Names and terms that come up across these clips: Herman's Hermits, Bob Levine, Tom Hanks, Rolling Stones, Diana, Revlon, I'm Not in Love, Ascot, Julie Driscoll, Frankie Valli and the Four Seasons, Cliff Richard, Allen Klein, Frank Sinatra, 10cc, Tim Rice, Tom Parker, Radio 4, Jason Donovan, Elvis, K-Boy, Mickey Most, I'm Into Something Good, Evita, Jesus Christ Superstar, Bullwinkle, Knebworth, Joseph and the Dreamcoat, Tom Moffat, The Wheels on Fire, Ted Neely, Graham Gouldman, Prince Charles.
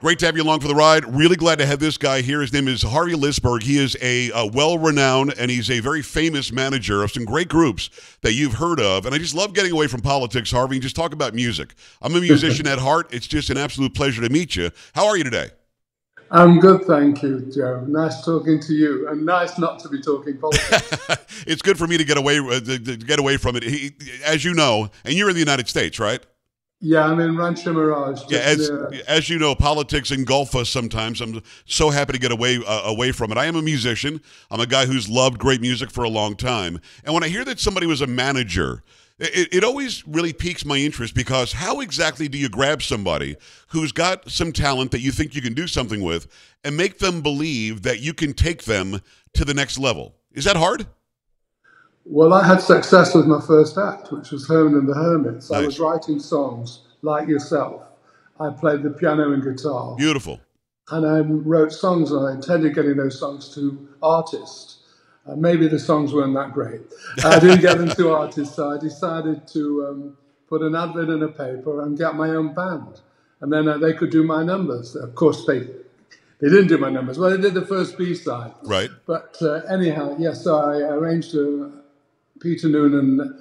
Great to have you along for the ride. Really glad to have this guy here. His name is Harvey Lisberg. He is a well-renowned and he's a very famous manager of some great groups that you've heard of. And I just love getting away from politics, Harvey, and just talk about music. I'm a musician at heart. It's just an absolute pleasure to meet you. How are you today? I'm good, thank you, Joe. Nice talking to you, and nice not to be talking politics. It's good for me to get away from it. As you know, and you're in the United States, right? Yeah, I'm in Rancho Mirage. Yeah, as you know, politics engulf us sometimes. I'm so happy to get away from it. I am a musician. I'm a guy who's loved great music for a long time. And when I hear that somebody was a manager, it always really piques my interest, because how exactly do you grab somebody who's got some talent that you think you can do something with and make them believe that you can take them to the next level? Is that hard? Well, I had success with my first act, which was Herman and the Hermits. Nice. I was writing songs like yourself. I played the piano and guitar. Beautiful. And I wrote songs, and I intended getting those songs to artists. Maybe the songs weren't that great. I didn't get them to artists, so I decided to put an advert in a paper and get my own band. And then they could do my numbers. Of course, they didn't do my numbers. Well, they did the first B-side. Right. But anyhow, yes, so I arranged a... Peter Noone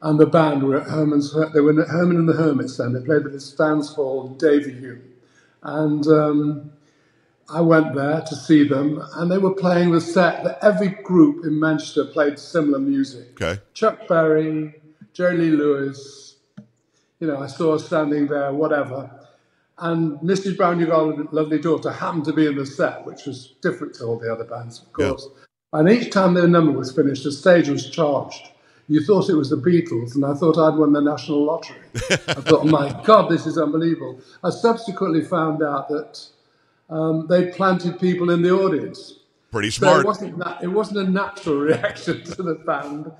and the band were at Herman's. They were at Herman and the Hermits then. They played at this dance hall, Davyhulme, and I went there to see them. And they were playing the set that every group in Manchester played similar music. Okay. Chuck Berry, Jerry Lee Lewis. You know, I saw standing there, whatever. And Mrs. Brown, You Got a Lovely Daughter happened to be in the set, which was different to all the other bands, of course. Yeah. And each time their number was finished, the stage was charged. You thought it was the Beatles, and I thought I'd won the national lottery. I thought, oh my God, this is unbelievable. I subsequently found out that they planted people in the audience. Pretty smart. So it wasn't a natural reaction to the band.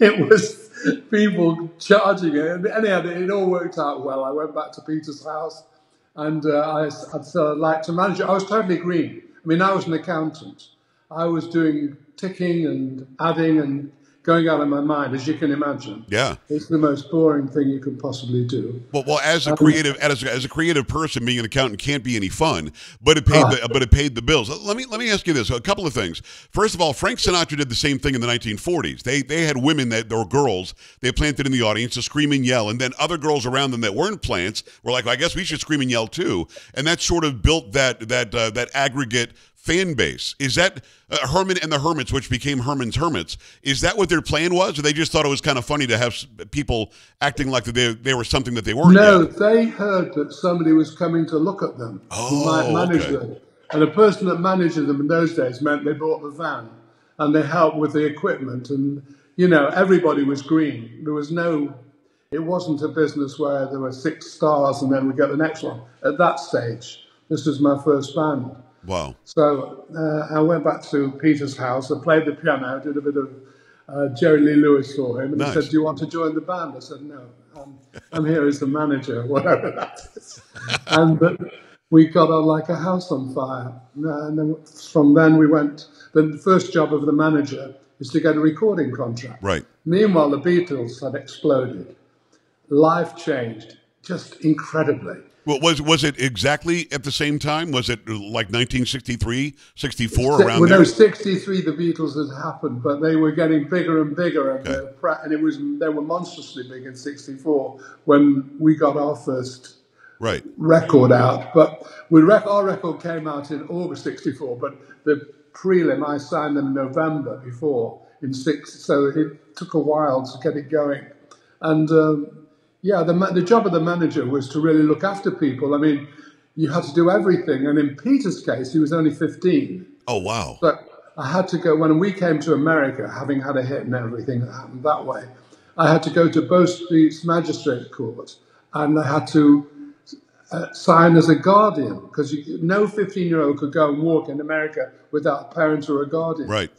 It was people charging it. Anyhow, it all worked out well. I went back to Peter's house, and I said I'd like to manage it. I was totally green. I mean, I was an accountant. I was doing ticking and adding and going out of my mind, as you can imagine. Yeah, it's the most boring thing you can possibly do. Well, as a creative, as a creative person, being an accountant can't be any fun. But it paid, but it paid the bills. Let me ask you this: a couple of things. First of all, Frank Sinatra did the same thing in the 1940s. They had women that or girls they planted in the audience to scream and yell, and then other girls around them that weren't plants were like, well, I guess we should scream and yell too, and that sort of built that aggregate fan base. Is that Herman and the Hermits, which became Herman's Hermits, is that what their plan was, or they just thought it was kind of funny to have people acting like they were something that they weren't? No, they heard that somebody was coming to look at them, who might manage them. And the person that managed them in those days meant they bought the van, and they helped with the equipment, and, you know, everybody was green. There was no... It wasn't a business where there were 6 stars and then we get the next one. At that stage, this was my first band. Wow. So I went back to Peter's house. I played the piano, did a bit of Jerry Lee Lewis for him, and nice. He said, do you want to join the band? I said, no, I'm here as the manager, whatever that is. And we got on like a house on fire. And then from then we went, the first job of the manager is to get a recording contract. Right. Meanwhile, the Beatles had exploded. Life changed just incredibly. Well, was it exactly at the same time? Was it like 1963, 64, around there? No, 63 the Beatles had happened, but they were getting bigger and bigger, and, okay. They were monstrously big in 64 when we got our first record out. But our record came out in August 64, but the prelim, I signed them in November before, in 6, so it took a while to get it going. And... yeah, the job of the manager was to really look after people. I mean, you had to do everything. And in Peter's case, he was only 15. Oh, wow. So I had to go, when we came to America, having had a hit and everything that happened that way, I had to go to Bow Street's Magistrate Court, and I had to sign as a guardian, because no 15-year-old could go and walk in America without a parent or a guardian. Right.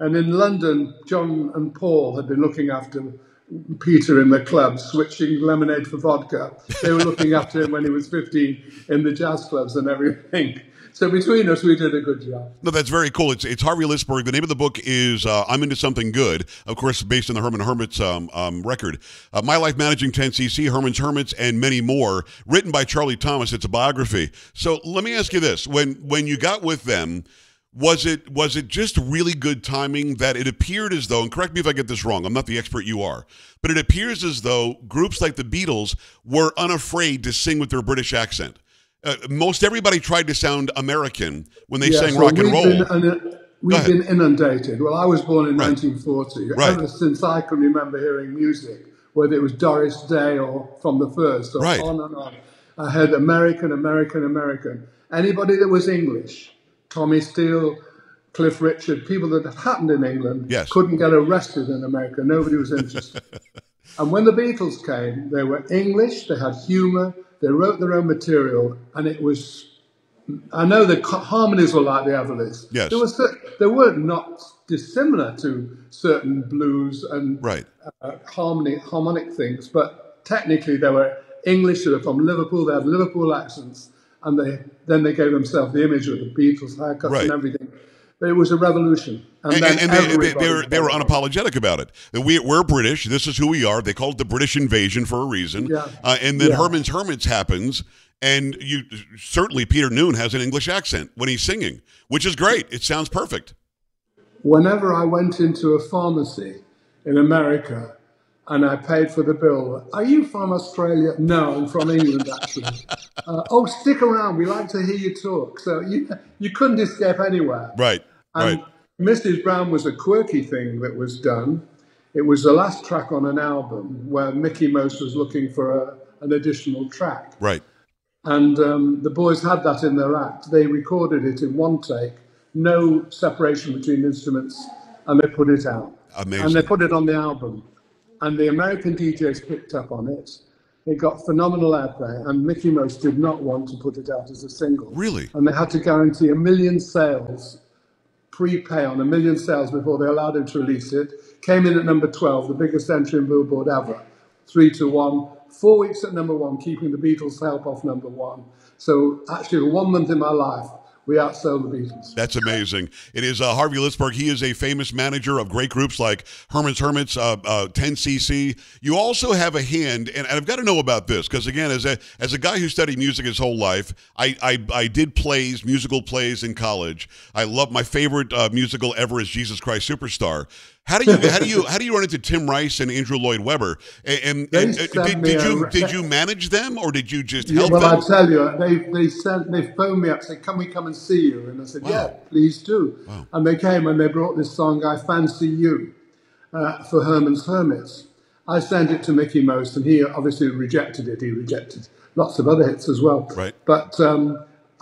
And in London, John and Paul had been looking after Peter in the club switching lemonade for vodka. They were looking after him when he was 15 in the jazz clubs and everything. So between us, we did a good job. No, that's very cool. It's Harvey Lisberg. The name of the book is I'm Into Something Good, of course, based on the Herman's Hermits record. My Life Managing 10cc, Herman's Hermits, and many more, written by Charlie Thomas. It's a biography. So let me ask you this. When you got with them, was it just really good timing that it appeared as though, and correct me if I get this wrong, I'm not the expert you are, but it appears as though groups like the Beatles were unafraid to sing with their British accent. Most everybody tried to sound American when they sang rock and roll. We've been inundated. Well, I was born in 1940. Right. Ever since I can remember hearing music, whether it was Doris Day or From the First or on and on, I heard American, American, American. Anybody that was English, Tommy Steele, Cliff Richard, people that have happened in England couldn't get arrested in America. Nobody was interested. And when the Beatles came, they were English, they had humour, they wrote their own material, and it was, I know the harmonies were like the Everleys. Yes. They were not dissimilar to certain blues and harmonic things, but technically they were English, they were from Liverpool, they had Liverpool accents, and then they gave themselves the image of the Beatles, haircuts and everything. It was a revolution. And they were unapologetic about it. We're British. This is who we are. They called it the British invasion for a reason. Yeah. And then Herman's Hermits happens, and certainly Peter Noone has an English accent when he's singing, which is great. It sounds perfect. Whenever I went into a pharmacy in America and I paid for the bill, are you from Australia? No, I'm from England, actually. Oh, stick around. We like to hear you talk. So you couldn't escape anywhere. Right. And Mrs. Brown was a quirky thing that was done. It was the last track on an album where Mickey Most was looking for an additional track. Right. And the boys had that in their act. They recorded it in one take, no separation between instruments, and they put it out. Amazing. And they put it on the album. And the American DJs picked up on it. It got phenomenal airplay, and Mickey Most did not want to put it out as a single. Really? And they had to guarantee 1 million sales, prepay on 1 million sales before they allowed him to release it. Came in at number 12, the biggest entry in Billboard ever, 3-1. 4 weeks at number one, keeping the Beatles' help off number one. So actually, 1 month in my life, we outsold the Beatles. That's amazing. It is Harvey Lisberg. He is a famous manager of great groups like Herman's Hermits, 10cc. You also have a hand, and I've got to know about this, because again, as a guy who studied music his whole life, I did plays, musical plays in college. I love, my favorite musical ever is Jesus Christ Superstar. How do you run into Tim Rice and Andrew Lloyd Webber? Did you manage them, or did you just help them? Well, I tell you, they phoned me up and said, "Can we come and see you?" And I said, "Yeah, please do." Wow. And they came and they brought this song, "I Fancy You," for Herman's Hermits. I sent it to Mickey Most, and he obviously rejected it. He rejected lots of other hits as well. Right. But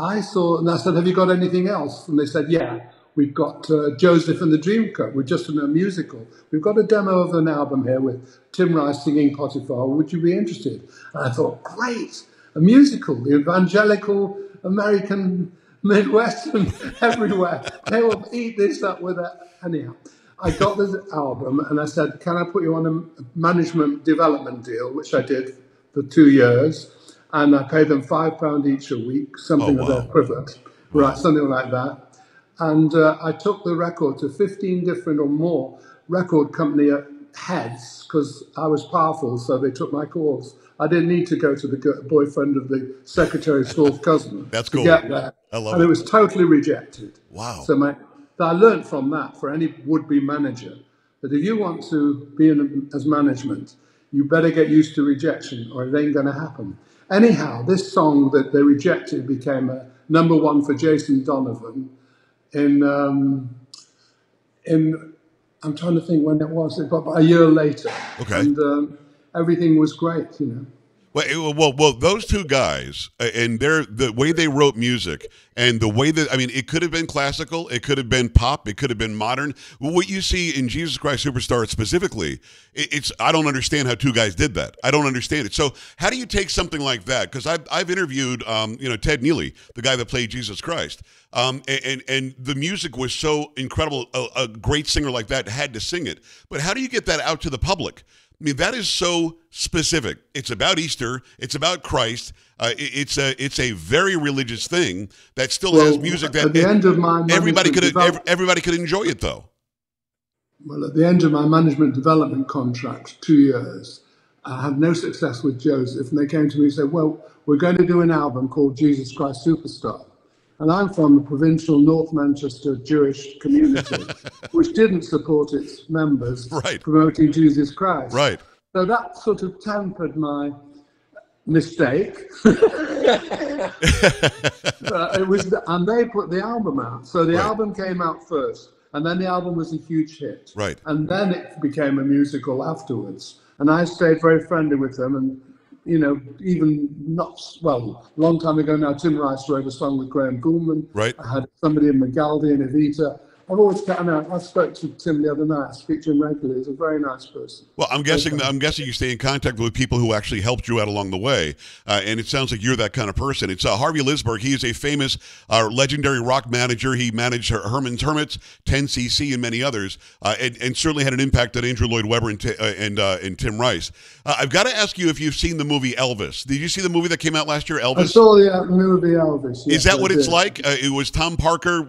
I saw, and I said, "Have you got anything else?" And they said, "Yeah. We've got Joseph and the Dreamcoat. We're just in a musical. We've got a demo of an album here with Tim Rice singing Potiphar. Would you be interested?" And I thought, great, a musical, the evangelical American Midwestern everywhere. They will eat this up with it. Anyhow, I got this album and I said, "Can I put you on a management development deal?" Which I did for 2 years. And I paid them £5 each a week, something of their equivalent, right? Something like that. And I took the record to 15 different or more record company heads, because I was powerful, so they took my calls. I didn't need to go to the boyfriend of the secretary's fourth cousin to get there. I love it. It was totally rejected. Wow. So I learned from that for any would-be manager, that if you want to be in as management, you better get used to rejection or it ain't going to happen. Anyhow, this song that they rejected became a number one for Jason Donovan. I'm trying to think when it was, but a year later. Okay. And everything was great, you know. Well, those two guys, and the way they wrote music, and the way that, I mean, it could have been classical, it could have been pop, it could have been modern. What you see in Jesus Christ Superstar specifically, I don't understand how two guys did that. I don't understand it. So how do you take something like that? Because I've interviewed, you know, Ted Neely, the guy that played Jesus Christ, and the music was so incredible. A great singer like that had to sing it. But how do you get that out to the public? I mean, that is so specific. It's about Easter. It's about Christ. It's a very religious thing that still has music that everybody could enjoy it, though. Well, at the end of my management development contract, 2 years, I had no success with Joseph. And they came to me and said, well, we're going to do an album called Jesus Christ Superstar. And I'm from a provincial North Manchester Jewish community, which didn't support its members promoting Jesus Christ. Right. So that sort of tempered my mistake. And they put the album out. So the album came out first. And then the album was a huge hit. Right. And then it became a musical afterwards. And I stayed very friendly with them. And, you know, even not, well, a long time ago now, Tim Rice wrote a song with Graham Gouldman. Right. I had somebody in McGaldy and Evita. I've always, I spoke to Tim the other night. I speak to him regularly. He's a very nice person. Well, I'm guessing you stay in contact with people who actually helped you out along the way, and it sounds like you're that kind of person. It's Harvey Lisberg. He is a famous, legendary rock manager. He managed Herman's Hermits, 10cc, and many others, and certainly had an impact on Andrew Lloyd Webber and Tim Rice. I've got to ask you if you've seen the movie Elvis. Did you see the movie that came out last year, Elvis? I saw the movie Elvis. Yes, is that what it's like? It was Tom Parker.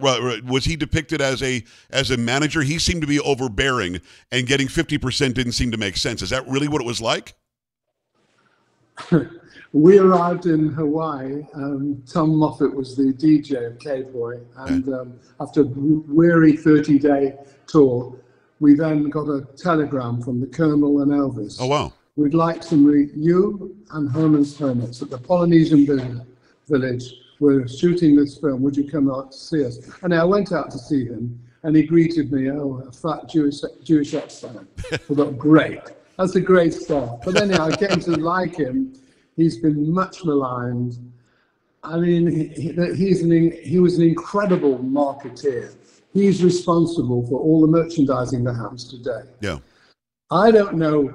Was he depicted as a manager? He seemed to be overbearing, and getting 50% didn't seem to make sense. Is that really what it was like? We arrived in Hawaii. Tom Moffat was the DJ of K-Boy, and after a weary 30-day tour, we then got a telegram from the Colonel and Elvis. Oh, wow. We'd like to meet you and Herman's Hermits at the Polynesian Village. We're shooting this film, would you come out to see us? And I went out to see him, and he greeted me, oh, a fat Jewish ex-fan. I thought, great, that's a great start. But anyhow, I came to like him. He's been much maligned. I mean, he was an incredible marketeer. He's responsible for all the merchandising that happens today. Yeah. I don't know,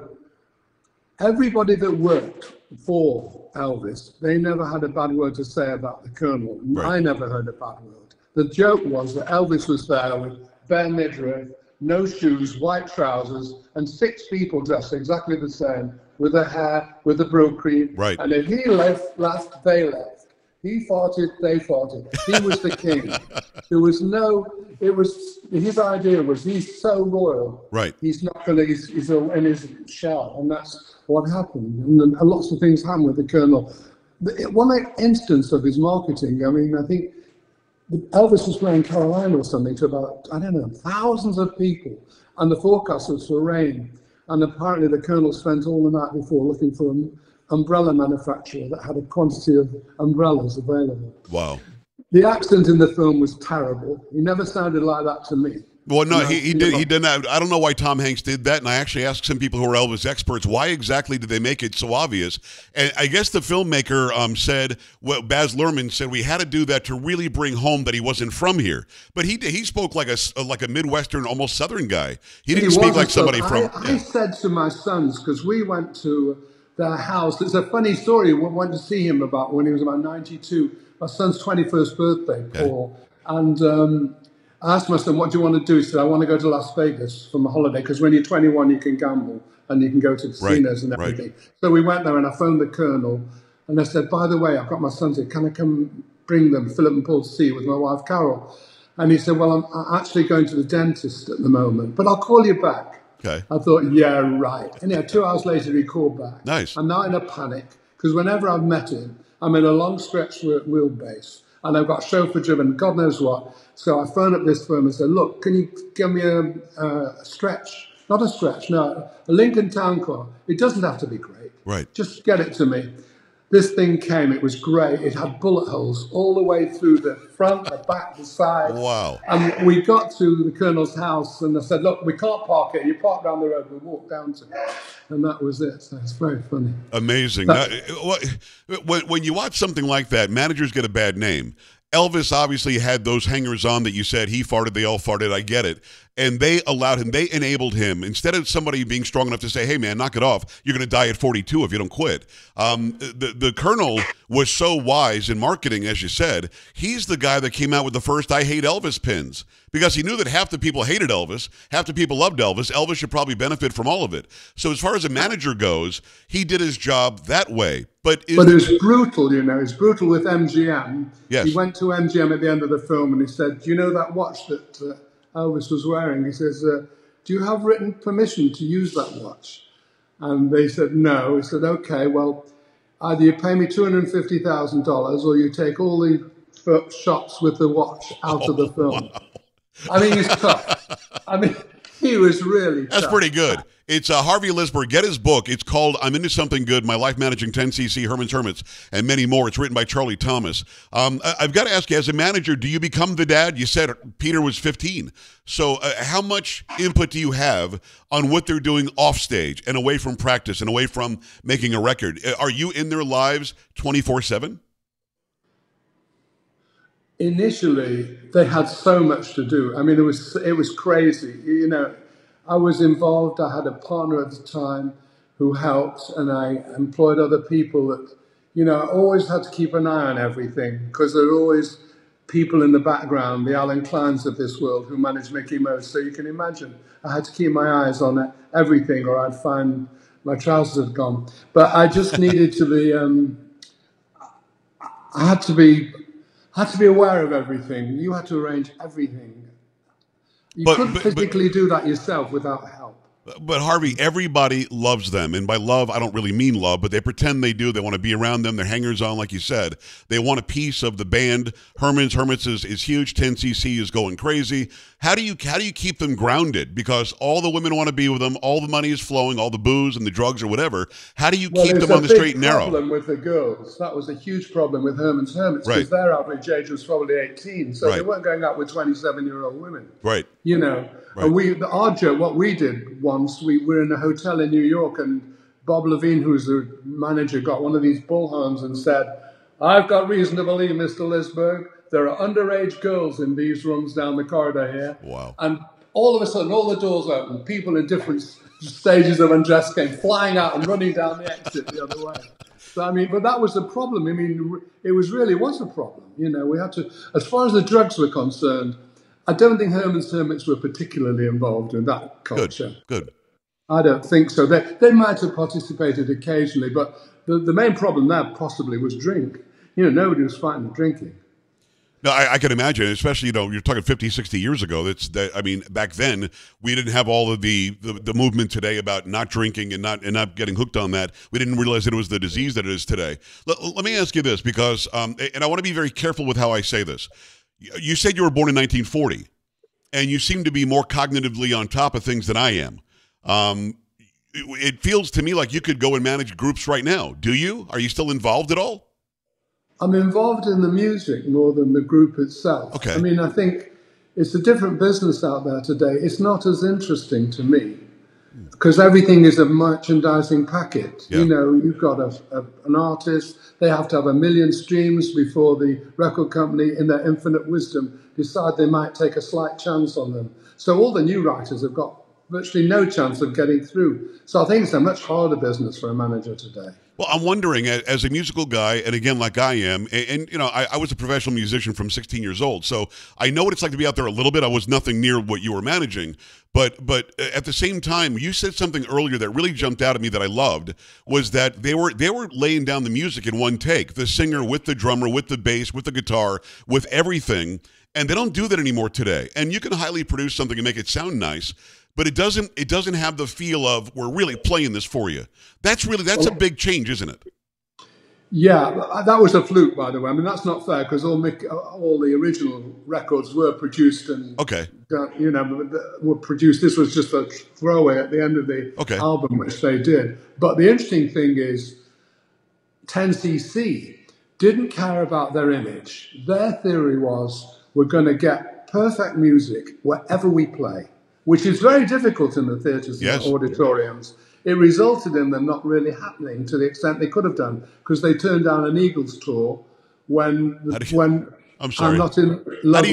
everybody that worked for Elvis, they never had a bad word to say about the Colonel. Right. I never heard a bad word. The joke was that Elvis was there with bare midriff, no shoes, white trousers, and 6 people dressed exactly the same, with the hair, with the brocade. Right. And if he left, they left. He farted, they farted. He was the king. There was no, it was, his idea was he's so royal. Right. He's not going to, he's in his shell. And that's what happened. And then lots of things happened with the Colonel. One instance of his marketing, I mean, I think Elvis was playing Carolina or something to about, I don't know, thousands of people. And the forecast was for rain. And apparently the Colonel spent all the night before looking for him. Umbrella manufacturer that had a quantity of umbrellas available. Wow. The accent in the film was terrible. He never sounded like that to me. Well, no, he didn't. I don't know why Tom Hanks did that, and I actually asked some people who are Elvis experts, why exactly did they make it so obvious? And I guess the filmmaker said, well, Baz Luhrmann said, we had to do that to really bring home that he wasn't from here. But he spoke like a Midwestern, almost Southern guy. He didn't speak like somebody from... I said to my sons, because we went to... their house. It's a funny story. We went to see him about when he was about 92, my son's 21st birthday, Paul. Okay. And I asked my son, what do you want to do? He said, I want to go to Las Vegas for my holiday, because when you're 21, you can gamble and you can go to casinos and everything. Right. So we went there and I phoned the Colonel and I said, by the way, I've got my sons here. Can I come bring them, Philip and Paul, to see you with my wife, Carol? And he said, well, I'm actually going to the dentist at the moment, but I'll call you back. Okay. I thought, yeah, right. And yeah, 2 hours later, he called back. Nice. I'm now in a panic, because whenever I've met him, I'm in a long stretch wheelbase, and I've got chauffeur-driven, God knows what. So I phoned up this firm and said, look, can you give me a stretch? Not a stretch, no, a Lincoln Town Car. It doesn't have to be great. Right. Just get it to me. This thing came. It was great. It had bullet holes all the way through the front, the back, the side. Wow. And we got to the Colonel's house, and I said, look, we can't park it. You park down the road, we'll walk down to it. And that was it. So it's very funny. Amazing. Now, when you watch something like that, managers get a bad name. Elvis obviously had those hangers-on that you said, he farted, they all farted, I get it. And they allowed him, they enabled him. Instead of somebody being strong enough to say, hey, man, knock it off, you're going to die at 42 if you don't quit. The Colonel was so wise in marketing, as you said. He's the guy that came out with the first I Hate Elvis pins because he knew that half the people hated Elvis, half the people loved Elvis. Elvis should probably benefit from all of it. So as far as a manager goes, he did his job that way. But it was brutal, you know. It's brutal with MGM. Yes. He went to MGM at the end of the film and he said, do you know that watch that Elvis was wearing? He says, do you have written permission to use that watch? And they said, no. He said, okay, well, either you pay me $250,000 or you take all the shots with the watch out of the film. Wow. I mean, he's tough. I mean, he was really tough. That's pretty good. It's Harvey Lisberg. Get his book. It's called I'm Into Something Good, My Life Managing 10cc, Herman's Hermits, and many more. It's written by Charlie Thomas. I've got to ask you, as a manager, do you become the dad? You said Peter was 15. So how much input do you have on what they're doing offstage and away from practice and away from making a record? Are you in their lives 24/7? Initially, they had so much to do. I mean, it was crazy, you know. I was involved. I had a partner at the time who helped, and I employed other people that, you know, I always had to keep an eye on everything because there are always people in the background, the Allen Kleins of this world who managed Mickey Most. So you can imagine I had to keep my eyes on everything or I'd find my trousers had gone. But I just needed to be, I had to be aware of everything. You had to arrange everything. You couldn't physically do that yourself without help. But Harvey, everybody loves them. And by love, I don't really mean love, but they pretend they do. They want to be around them. They're hangers-on, like you said. They want a piece of the band. Herman's Hermits is huge. 10cc is going crazy. How do you keep them grounded? Because all the women want to be with them. All the money is flowing, all the booze and the drugs or whatever. How do you keep them on the straight and narrow? Problem with the girls. That was a huge problem with Herman's Hermits because their average age was probably 18. So they weren't going out with 27-year-old women. Right. You know. Right. And what we did once, we were in a hotel in New York and Bob Levine, who was the manager, got one of these bullhorns and said, I've got reason to believe, Mr. Lisberg, there are underage girls in these rooms down the corridor here. Wow. And all of a sudden, all the doors opened. People in different stages of undress came flying out and running down the exit the other way. So, I mean, but that was the problem. I mean, it really was a problem. You know, we had to, as far as the drugs were concerned, I don't think Herman's Hermits were particularly involved in that culture. Good. I don't think so. They might have participated occasionally, but the main problem there possibly was drink. You know, nobody was fighting drinking. No, I can imagine, especially, you know, you're talking 50, 60 years ago. I mean, back then, we didn't have all of the movement today about not drinking and not getting hooked on that. We didn't realize that it was the disease that it is today. Let me ask you this, because, and I want to be very careful with how I say this. You said you were born in 1940, and you seem to be more cognitively on top of things than I am. It feels to me like you could go and manage groups right now. Do you? Are you still involved at all? I'm involved in the music more than the group itself. Okay. I mean, I think it's a different business out there today. It's not as interesting to me because everything is a merchandising packet. Yeah. You know, you've got an artist. They have to have 1 million streams before the record company, in their infinite wisdom, decide they might take a slight chance on them. So all the new writers have got virtually no chance of getting through. So I think it's a much harder business for a manager today. Well, I'm wondering, as a musical guy, and again, like I am, and you know, I was a professional musician from 16 years old, so I know what it's like to be out there a little bit. I was nothing near what you were managing, but at the same time, you said something earlier that really jumped out at me that I loved, was that they were laying down the music in one take, the singer with the drummer, with the bass, with the guitar, with everything, and they don't do that anymore today. And you can highly produce something and make it sound nice, but it doesn't have the feel of, we're really playing this for you. That's a big change, isn't it? Yeah, that was a fluke, by the way. I mean, that's not fair because all the original records were produced and you know, were produced. This was just a throwaway at the end of the album, which they did. But the interesting thing is, 10cc didn't care about their image. Their theory was, we're going to get perfect music wherever we play, which is very difficult in the theatres and auditoriums. It resulted in them not really happening to the extent they could have done because they turned down an Eagles tour when I'm sorry. I'm Not in Love.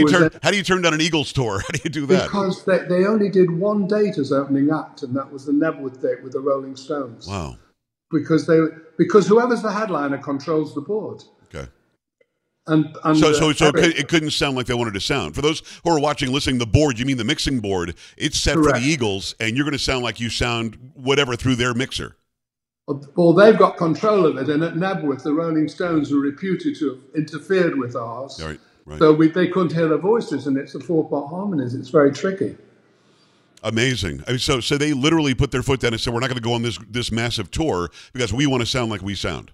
How do you turn down an Eagles tour? How do you do that? Because they only did one date as opening act, and that was the Knebworth date with the Rolling Stones. Wow. Because whoever's the headliner controls the board. Okay. So it couldn't sound like they wanted to sound. For those who are watching, listening, the board, you mean the mixing board, it's set Correct. For the Eagles, and you're going to sound like you sound whatever through their mixer. Well, they've got control of it, and at Knebworth, the Rolling Stones were reputed to have interfered with ours. Right. So they couldn't hear their voices, and it's the four-part harmonies. It's very tricky. Amazing. I mean, so they literally put their foot down and said, we're not going to go on this massive tour because we want to sound like we sound.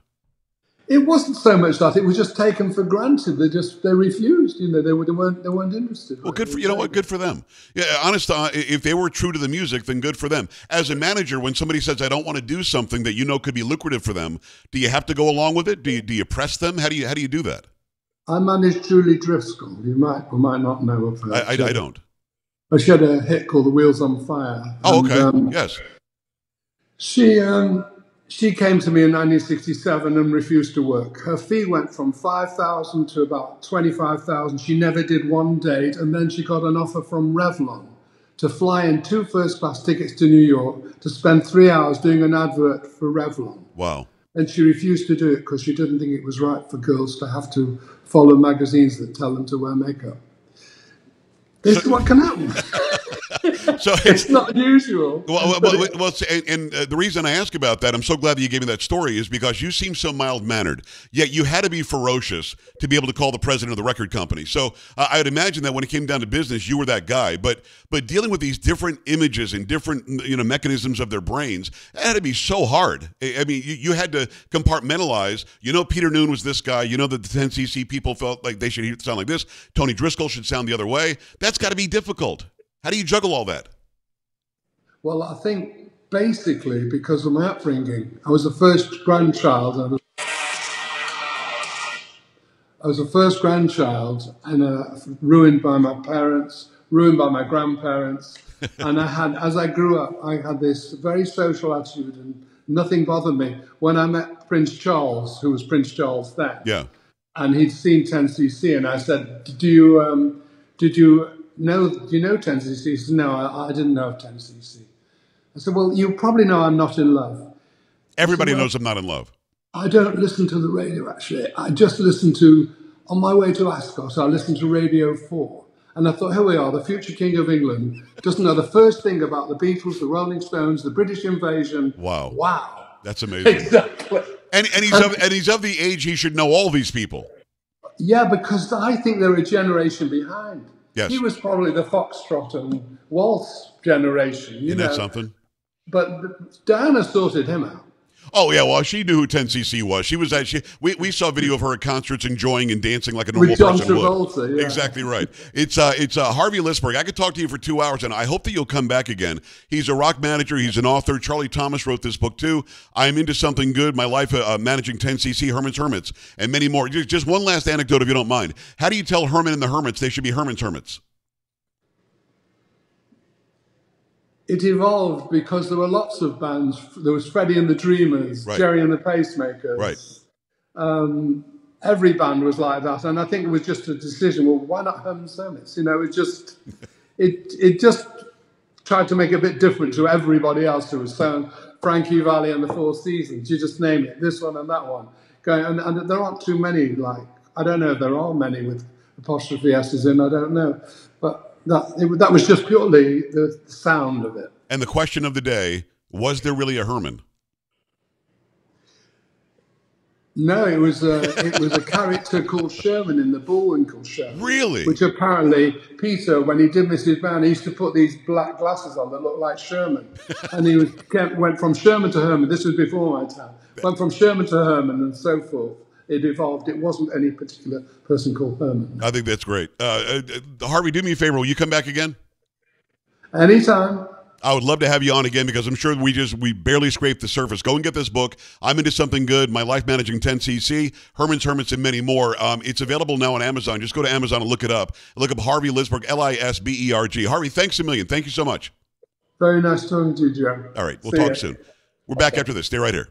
It wasn't so much that. It was just taken for granted. They refused. You know, they weren't interested. Well, good for, you know what? Good for them. Yeah, honestly, if they were true to the music, then good for them. As a manager, when somebody says, I don't want to do something that you know could be lucrative for them, do you have to go along with it? Do you press them? How do you do that? I managed Julie Driscoll. You might or might not know of her. I don't. She had a hit called The Wheels on Fire. Oh, okay. Yes. She came to me in 1967 and refused to work. Her fee went from $5,000 to about $25,000. She never did one date, and then she got an offer from Revlon to fly in 2 first-class tickets to New York to spend 3 hours doing an advert for Revlon. Wow. And she refused to do it because she didn't think it was right for girls to have to follow magazines that tell them to wear makeup. This is what can happen. So it's not usual. Well, the reason I ask about that, I'm so glad that you gave me that story, is because you seem so mild-mannered, yet you had to be ferocious to be able to call the president of the record company. So I would imagine that when it came down to business, you were that guy. But dealing with these different images and different mechanisms of their brains, that had to be so hard. I mean, you had to compartmentalize. You know, Peter Noone was this guy. You know that the 10cc people felt like they should sound like this. Tony Driscoll should sound the other way. That's got to be difficult. How do you juggle all that? Well, I think basically because of my upbringing. I was the first grandchild. I was the first grandchild, and ruined by my parents, ruined by my grandparents. And as I grew up, I had this very social attitude, and nothing bothered me. When I met Prince Charles, who was Prince Charles then, yeah, and he'd seen 10cc, and I said, "Do you know 10cc? He said, no, I didn't know of 10cc. I said, well, you probably know I'm Not in Love. Everybody knows I'm Not in Love. I don't listen to the radio, actually. I just listen to, on my way to Ascot, I listened to Radio 4. And I thought, here we are, the future king of England doesn't know the first thing about the Beatles, the Rolling Stones, the British invasion. Wow. Wow. That's amazing. Exactly. And he's of the age he should know all these people. Yeah, because I think they're a generation behind. Yes. He was probably the foxtrot and waltz generation. Isn't that something? But Diana sorted him out. Oh, yeah. Well, she knew who 10cc was. She was actually, we saw a video of her at concerts enjoying and dancing like a normal person would. Yeah. Exactly right. It's Harvey Lisberg. I could talk to you for 2 hours, and I hope that you'll come back again. He's a rock manager. He's an author. Charlie Thomas wrote this book, too. I'm Into Something Good, My Life Managing 10cc, Herman's Hermits, and many more. Just one last anecdote, if you don't mind. How do you tell Herman and the Hermits they should be Herman's Hermits? It evolved because there were lots of bands. There was Freddie and the Dreamers, right. Jerry and the Pacemakers. Right. Every band was like that, and I think it was just a decision. Well, why not Herman's Hermits? You know, it just tried to make it a bit different to everybody else who was saying Frankie Valli and the Four Seasons. You just name it, this one and that one. And there aren't too many. Like I don't know if there are many with apostrophe s's in. I don't know, but. That was just purely the sound of it. And the question of the day, was there really a Herman? No, it was a character called Sherman in the Bullwinkle Show. Really? Which apparently Peter, when he did Mrs. Brown, he used to put these black glasses on that looked like Sherman. And he went from Sherman to Herman. This was before my time. Went from Sherman to Herman and so forth. It evolved. It wasn't any particular person called Herman. I think that's great. Harvey, do me a favor. Will you come back again? Anytime. I would love to have you on again because I'm sure we barely scraped the surface. Go and get this book. I'm Into Something Good, My Life Managing 10cc, Herman's Hermits, and many more. It's available now on Amazon. Just go to Amazon and look it up. Look up Harvey Lisberg, L-I-S-B-E-R-G. Harvey, thanks a million. Thank you so much. Very nice talking to you, Joe. All right. We'll talk soon. We're back after this. Stay right here.